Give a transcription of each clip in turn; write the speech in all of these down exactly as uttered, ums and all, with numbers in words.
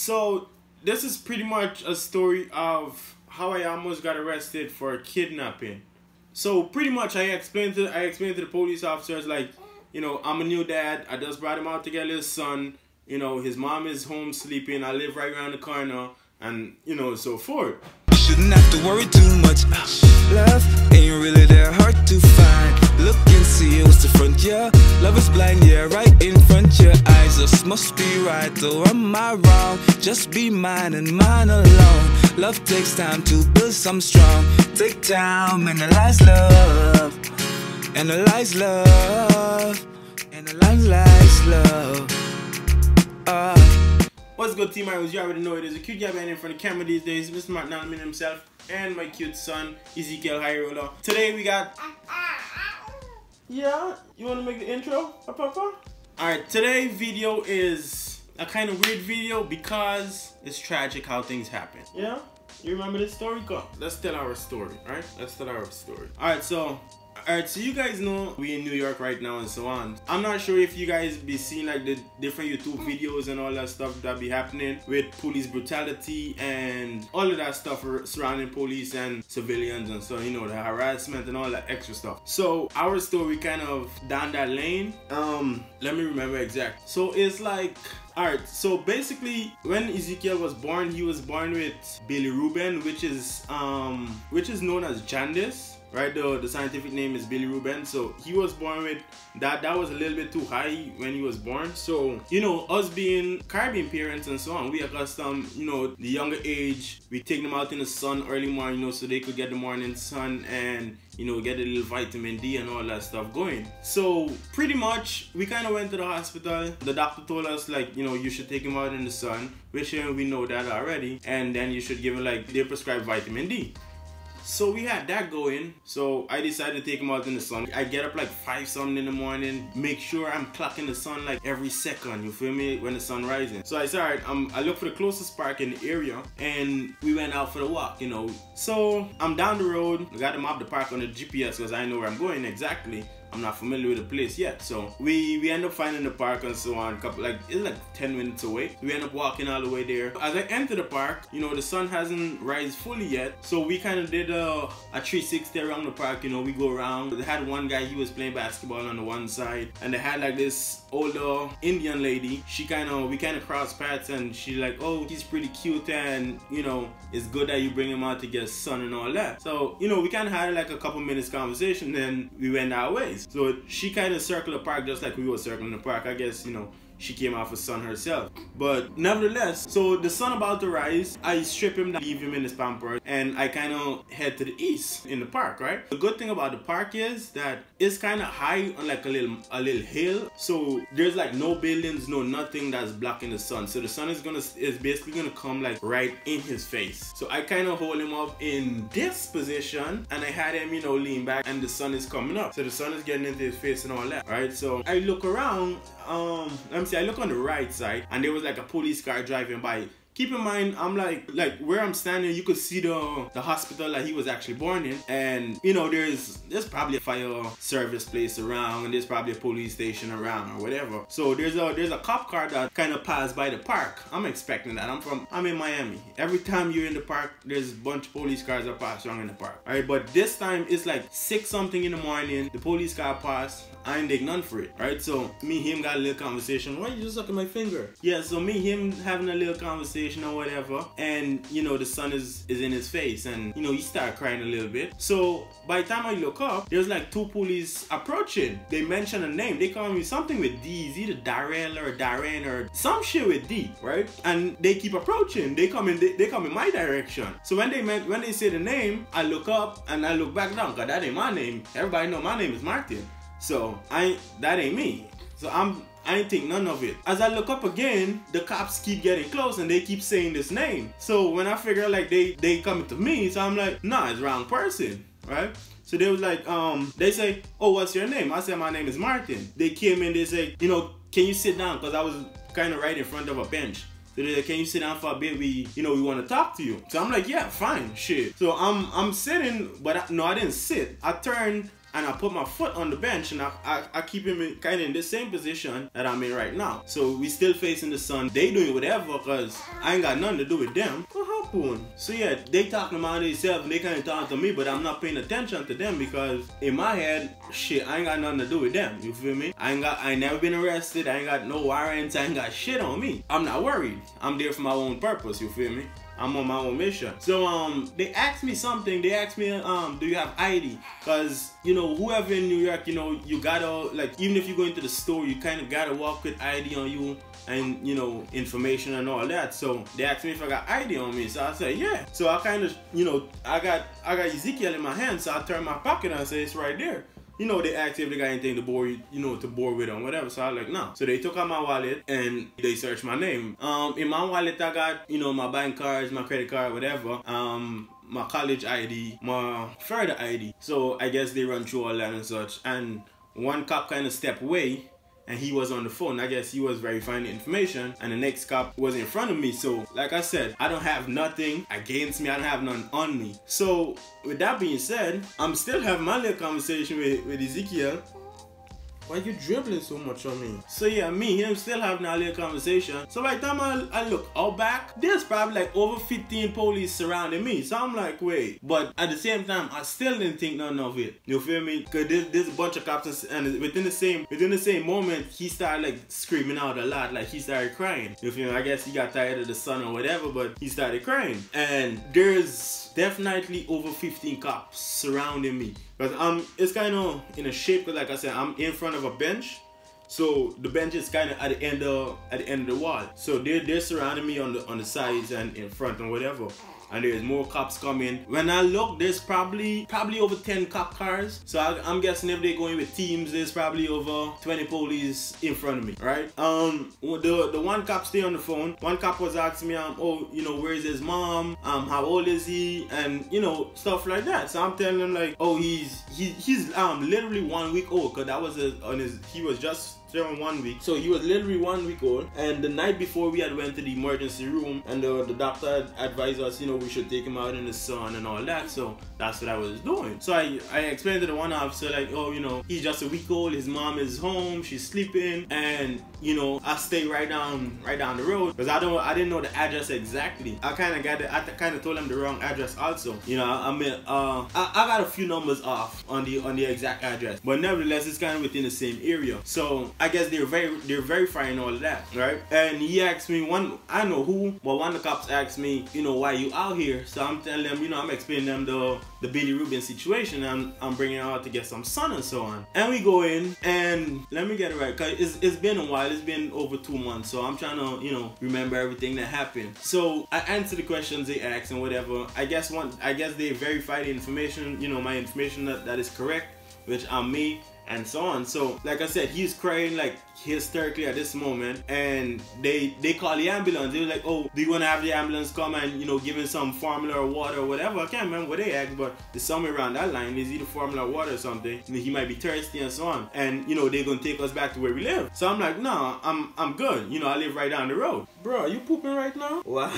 So this is pretty much a story of how I almost got arrested for kidnapping. So pretty much I explained to I explained to the police officers, like, you know, I'm a new dad. I just brought him out to get his son. You know, his mom is home sleeping. I live right around the corner, and you know, so forth. Shouldn't have to worry too much. Love ain't really that hard to find. Look and see what's the front, yeah. Love is blind, yeah, right in front your eyes. Us must be right, though am I wrong? Just be mine and mine alone. Love takes time to build some strong. Take time, analyze love. Analyze love. Analyze love. Uh. What's good, team? I was you already know it is a cute guy in front of the camera these days. Mister Martain A L-ameen himself and my cute son Ezekiel. Hi, today we got. Yeah, you want to make the intro, Papa? All right, today's video is a kind of weird video because it's tragic how things happen. Yeah, you remember this story? Go. Let's tell our story. All right, let's tell our story. All right, so. Alright, so you guys know we in New York right now and so on. I'm not sure if you guys be seeing like the different YouTube videos and all that stuff that be happening with police brutality and all of that stuff surrounding police and civilians and so, you know, the harassment and all that extra stuff. So our story kind of down that lane. Um, let me remember exact. So it's like, alright, so basically when Ezekiel was born, he was born with bilirubin, which is um, which is known as jaundice. Right, the, the scientific name is bilirubin. So he was born with that. That was a little bit too high when he was born. So, you know, us being Caribbean parents and so on, we accustomed, you know, the younger age, we take them out in the sun early morning, you know, so they could get the morning sun and, you know, get a little vitamin D and all that stuff going. So pretty much we kind of went to the hospital. The doctor told us, like, you know, you should take him out in the sun, which we know that already. And then you should give him, like, they prescribed vitamin D. So we had that going, so I decided to take him out in the sun. I get up like five something in the morning, make sure I'm clocking the sun like every second, you feel me, when the sun rising. So I said, all right, um, I looked for the closest park in the area and we went out for the walk, you know. So I'm down the road, I got to map the park on the G P S because I know where I'm going exactly. I'm not familiar with the place yet, so we we end up finding the park and so on. Couple like it's like ten minutes away. We end up walking all the way there. As I enter the park, you know, the sun hasn't risen fully yet, so we kind of did a, a three sixty around the park. You know, we go around. They had one guy, he was playing basketball on the one side, and they had like this older Indian lady. She kind of we kind of crossed paths, and she like, oh, he's pretty cute, and you know, it's good that you bring him out to get sun and all that. So you know, we kind of had like a couple minutes conversation, then we went our ways. So she kind of circled the park just like we were circling the park. I guess, you know, she came off the sun herself. But nevertheless, so the sun about to rise, I strip him down, leave him in his pamper, and I kind of head to the east in the park, right? The good thing about the park is that it's kind of high on like a little, a little hill. So there's like no buildings, no nothing that's blocking the sun. So the sun is gonna is basically gonna come like right in his face. So I kind of hold him up in this position and I had him, you know, lean back and the sun is coming up. So the sun is getting into his face and all that, right? So I look around, um, let me see, I look on the right side and there was like a police car driving by. Keep in mind, I'm like, like where I'm standing, you could see the the hospital that he was actually born in, and you know, there's there's probably a fire service place around, and there's probably a police station around or whatever. So there's a there's a cop car that kind of passed by the park. I'm expecting that. I'm from I'm in Miami. Every time you're in the park, there's a bunch of police cars that pass around in the park. All right, but this time it's like six something in the morning. The police car passed. I ain't take none for it. All right, so me and him got a little conversation. Why are you just sucking my finger? Yeah, so me and him having a little conversation or whatever, and you know, the sun is is in his face, and you know, he started crying a little bit. So by the time I look up, there's like two police approaching. They mention a name, they call me something with D, it's either Darrell or Darren or some shit with D, right? And they keep approaching, they come in they, they come in my direction. So when they meant when they say the name, I look up and I look back down, cause that ain't my name. Everybody know my name is Martain, so I that ain't me. So I'm I ain't think none of it. As I look up again, the cops keep getting close and they keep saying this name. So when I figure like they they coming to me, so I'm like, nah, it's wrong person, right? So they was like, um, they say, oh, what's your name? I said, my name is Martain. They came in, they say, you know, can you sit down? Cause I was kind of right in front of a bench. So they like, can you sit down for a bit? We, you know, we want to talk to you. So I'm like, yeah, fine, shit. So I'm I'm sitting, but I, no, I didn't sit. I turned and I put my foot on the bench, and I, I, I keep him in, kind of in the same position that I'm in right now. So we still facing the sun. They doing whatever, cause I ain't got nothing to do with them. So yeah, they talking about themselves and they can't talk to me, but I'm not paying attention to them because in my head, shit, I ain't got nothing to do with them. You feel me? I ain't got, I ain't never been arrested. I ain't got no warrants. I ain't got shit on me. I'm not worried. I'm there for my own purpose. You feel me? I'm on my own mission. So um, they asked me something. They asked me, um, do you have I D? Cause you know, whoever in New York, you know, you gotta, like, even if you go into the store, you kind of gotta walk with I D on you and, you know, information and all that. So they asked me if I got I D on me. So I said, yeah. So I kind of, you know, I got, I got Ezekiel in my hand. So I turned my pocket and I said, it's right there. You know, they asked if they got anything to bore, you know, to bore with or whatever. So I was like, no. So they took out my wallet and they searched my name. Um, in my wallet, I got, you know, my bank cards, my credit card, whatever. Um, my college I D, my further I D. So I guess they run through all that and such. And one cop kind of stepped away and he was on the phone. I guess he was verifying the information, and the next cop was in front of me. So like I said, I don't have nothing against me. I don't have none on me. So with that being said, I'm still having my little conversation with, with Ezekiel. Why you dribbling so much on me? So yeah, me and him still having a little conversation. So by the time I, I look out back, there's probably like over fifteen police surrounding me. So I'm like, wait. But at the same time, I still didn't think none of it. You feel me? Cause there's, there's a bunch of cops, and within the same within the same moment, he started like screaming out a lot. Like he started crying. You feel me? I guess he got tired of the sun or whatever, but he started crying. And there's definitely over fifteen cops surrounding me. Because I'm, it's kind of in a shape, because like I said, I'm in front of a bench. So the bench is kind of at the end of at the end of the wall. So they're, they're surrounding me on the on the sides and in front and whatever. And there's more cops coming. When I look, there's probably probably over ten cop cars. So I, I'm guessing if they're going with teams, there's probably over twenty police in front of me, right? Um, the the one cop stayed on the phone. One cop was asking me, um, oh, you know, where is his mom? Um, how old is he? And you know, stuff like that. So I'm telling him like, oh, he's he, he's um literally one week old, cause that was his, on his he was just. one week so he was literally one week old. And the night before, we had went to the emergency room, and the, the doctor advised us, you know, we should take him out in the sun and all that. So that's what I was doing. So I, I explained to the one officer like, oh, you know, he's just a week old, his mom is home, she's sleeping, and you know, I stay right down right down the road, because I don't I didn't know the address exactly. I kind of got the, I kind of told him the wrong address also, you know. I mean, uh I, I got a few numbers off on the on the exact address, but nevertheless it's kind of within the same area. So I guess they're very they're verifying all of that, right? And he asked me, one I know who, but one of the cops asked me, you know, why you out here? So I'm telling them, you know, I'm explaining them the the Bilirubin situation, and I'm, I'm bringing out to get some sun and so on. And we go in, and let me get it right, cause it's, it's been a while, it's been over two months, so I'm trying to, you know, remember everything that happened. So I answer the questions they asked and whatever. I guess one I guess they verify the information, you know, my information that, that is correct, which I'm me, and so on. So like I said, he's crying like hysterically at this moment, and they they call the ambulance. They were like, oh, do you want to have the ambulance come and, you know, give him some formula or water or whatever? I can't remember what they asked, but it's somewhere around that line. Is either formula or water or something, and he might be thirsty and so on, and you know, they're gonna take us back to where we live. So I'm like, no, I'm I'm good, you know, I live right down the road. Bro, are you pooping right now? Wow.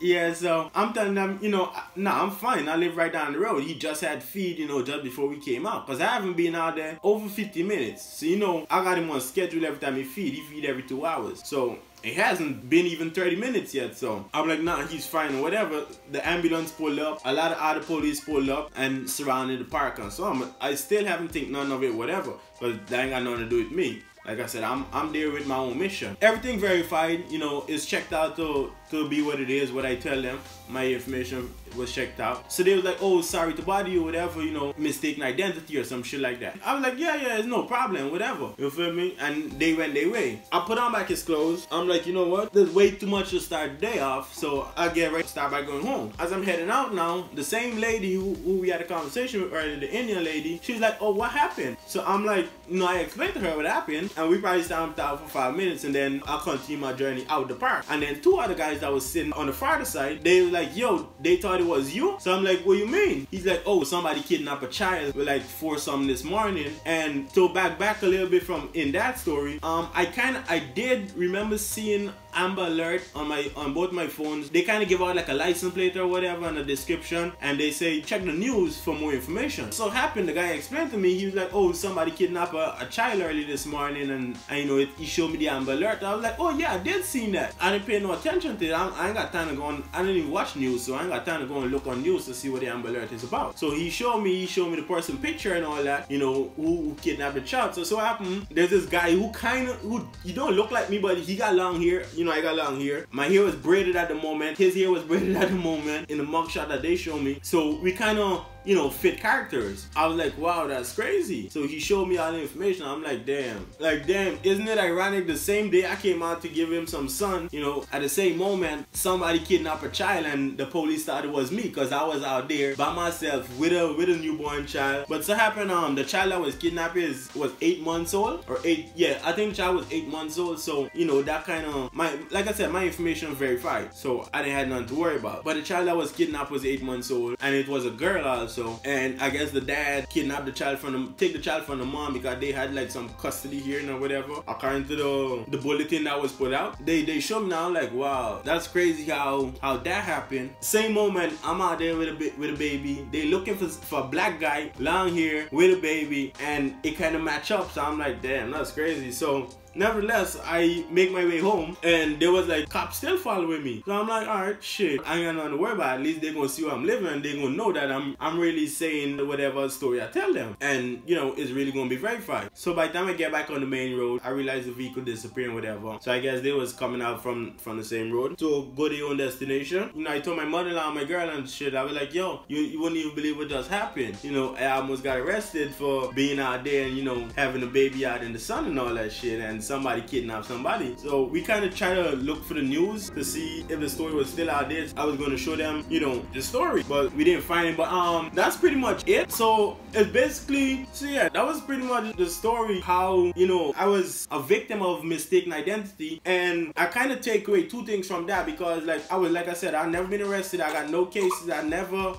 Yeah, so I'm telling them, you know, nah, I'm fine, I live right down the road. He just had feed, you know, just before we came out, because I haven't been out there over fifty minutes. So you know, I got him on schedule. Every time he feed, he feed every two hours, so it hasn't been even thirty minutes yet. So I'm like, nah, he's fine or whatever. The ambulance pulled up, a lot of other police pulled up and surrounded the park and so on. I still haven't think none of it, whatever, but that ain't got nothing to do with me. Like I said, I'm, I'm there with my own mission. Everything verified, you know, is checked out to, to be what it is, what I tell them. My information was checked out. So they was like, oh, sorry to bother you, whatever, you know, mistaken identity or some shit like that. I was like, yeah, yeah, it's no problem, whatever. You feel me? And they went their way. I put on back his clothes. I'm like, you know what? There's way too much to start the day off, so I get ready to start by going home. As I'm heading out now, the same lady who, who we had a conversation with earlier, the Indian lady, she's like, oh, what happened? So I'm like, you know, I explained to her what happened, and we probably stopped out for five minutes, and then I continue my journey out the park. And then two other guys that was sitting on the farther side, they were like, yo, they thought it was you. So I'm like, what do you mean? He's like, oh, somebody kidnapped a child with like four something this morning. And to back back a little bit from in that story, um, I kind of I did remember seeing Amber Alert on my on both my phones. They kind of give out like a license plate or whatever and a description, and they say check the news for more information. So happened, the guy explained to me, he was like, oh, somebody kidnapped a, a child early this morning, and I, you know, it, he showed me the Amber Alert. I was like, oh yeah, I did see that. I didn't pay no attention to it. I, I ain't got time to go on. I didn't even watch news, so I ain't got time to go and look on news to see what the Amber Alert is about. So he showed me, he showed me the person picture and all that, you know, who, who kidnapped the child. So so what happened, there's this guy who kind of, who you don't look like me, but he got long hair, you know, I got long hair. My hair was braided at the moment, his hair was braided at the moment in the mugshot that they showed me. So we kind of, you know, fit characters. I was like, wow, that's crazy. So he showed me all the information. I'm like, damn, like damn, isn't it ironic, the same day I came out to give him some sun, you know, at the same moment somebody kidnapped a child and the police thought it was me because I was out there by myself with a with a newborn child. But so happened, um the child that was kidnapped is was eight months old or eight, yeah, I think the child was eight months old. So you know, that kind of, my, like I said, my information verified, so I didn't have nothing to worry about. But the child that was kidnapped was eight months old and it was a girl also. So, and I guess the dad kidnapped the child from the, take the child from the mom because they had like some custody hearing or whatever, according to the the bulletin that was put out. They they showed me now, like, wow, that's crazy how how that happened. Same moment, I'm out there with a with a baby. They looking for for a black guy, long hair, with a baby, and it kind of match up. So I'm like, damn, that's crazy. So nevertheless, I make my way home and there was like cops still following me. So I'm like, alright, shit, I ain't got nothing to worry about. At least they're gonna see where I'm living and they're gonna know that I'm I'm really saying whatever story I tell them. And you know, it's really gonna be verified. So by the time I get back on the main road, I realize the vehicle disappeared and whatever. So I guess they was coming out from, from the same road to go to your own destination. You know, I told my mother-in-law and my girl and shit, I was like, yo, you, you wouldn't even believe what just happened. You know, I almost got arrested for being out there and, you know, having a baby out in the sun and all that shit, and somebody kidnapped somebody. So we kind of try to look for the news to see if the story was still out there. I was going to show them, you know, the story, but we didn't find it. But um that's pretty much it. So it's basically, so yeah, that was pretty much the story, how, you know, I was a victim of mistaken identity. And I kind of take away two things from that, because like I was, like I said, I've never been arrested, I got no cases, I never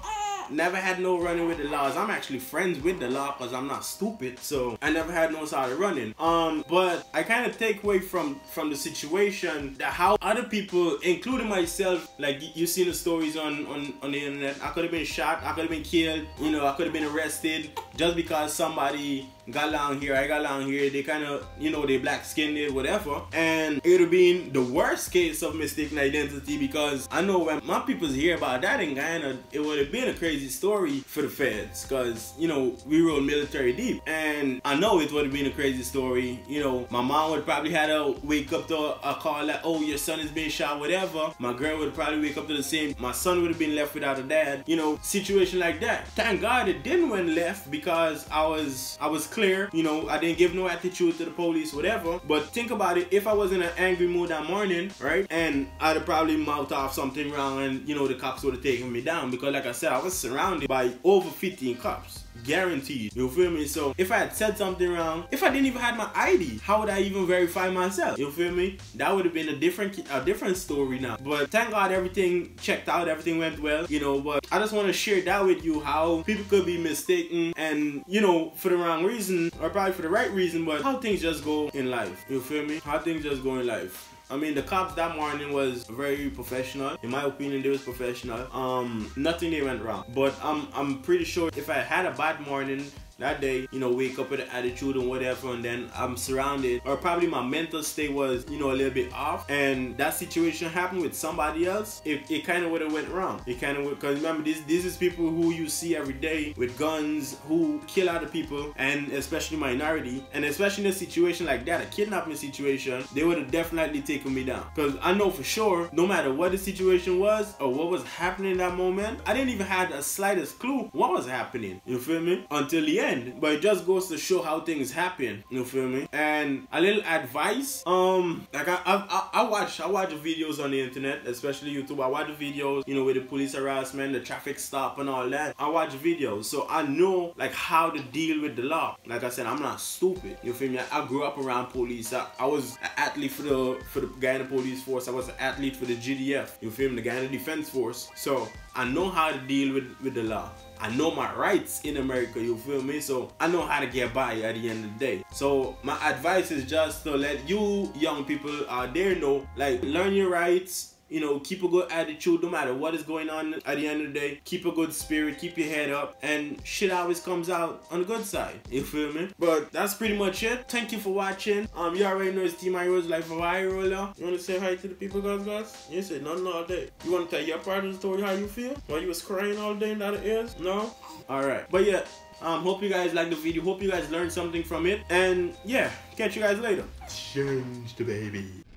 Never had no running with the laws. I'm actually friends with the law because I'm not stupid, so I never had no sort of running. Um, but I kind of take away from from the situation that how other people, including myself, like you seen the stories on on on the internet. I could have been shot, I could have been killed, you know, I could have been arrested just because somebody got long hair, I got long hair, they kind of, you know, they black skinned, whatever. And it would have been the worst case of mistaken identity, because I know when my people's hear about that in Guyana, it would have been a crazy story for the feds, because, you know, we rolled military deep. And I know it would have been a crazy story. You know, my mom would probably had to wake up to a call like, oh, your son is being shot, whatever. My girl would probably wake up to the same, my son would have been left without a dad, you know, situation like that. Thank God it didn't went left, because I was, I was clear. Clear, you know, I didn't give no attitude to the police, whatever. But think about it, if I was in an angry mood that morning, right, and I'd have probably mouthed off something wrong, and you know, the cops would have taken me down, because like I said, I was surrounded by over fifteen cops, guaranteed, you feel me? So if I had said something wrong, if I didn't even have my I D, how would I even verify myself, you feel me? That would have been a different a different story now. But thank God everything checked out, everything went well, you know. But I just want to share that with you, how people could be mistaken, and you know, for the wrong reason, or probably for the right reason, but how things just go in life, you feel me? How things just go in life. I mean, the cops that morning was very professional. In my opinion, they was professional. Um, nothing they went wrong. But I'm, I'm pretty sure if I had a bad morning that day, you know, wake up with an attitude and whatever, and then I'm surrounded, or probably my mental state was, you know, a little bit off, and that situation happened with somebody else, it, it kind of would have went wrong. It kind of would, because remember, this this is people who you see every day with guns, who kill other people, and especially minority, and especially in a situation like that, a kidnapping situation, they would have definitely taken me down. Because I know for sure, no matter what the situation was or what was happening in that moment, I didn't even have the slightest clue what was happening, you feel me, until the end. But it just goes to show how things happen, you feel me? And a little advice, um like I I, I watch I watch videos on the internet, especially YouTube. I watch videos, you know, with the police harassment, the traffic stop and all that. I watch videos, so I know like how to deal with the law. Like I said, I'm not stupid, you feel me? I grew up around police. I, I was an athlete for the for the Guyana police force. I was an athlete for the G D F, you feel me, the Guyana defense force. So I know how to deal with with the law. I know my rights in America, you feel me? So I know how to get by at the end of the day. So my advice is just to let you young people out there know, like, learn your rights. You know, keep a good attitude no matter what is going on at the end of the day. Keep a good spirit, keep your head up, and shit always comes out on the good side. You feel me? But that's pretty much it. Thank you for watching. Um, you already know it's Team High Rollers, life of high roller. You want to say hi to the people, guys, guys? You say nothing all day. You want to tell your part of the story how you feel? While you was crying all day in that ears? No? Alright. But yeah, um, hope you guys liked the video. Hope you guys learned something from it. And yeah, catch you guys later. Change the baby.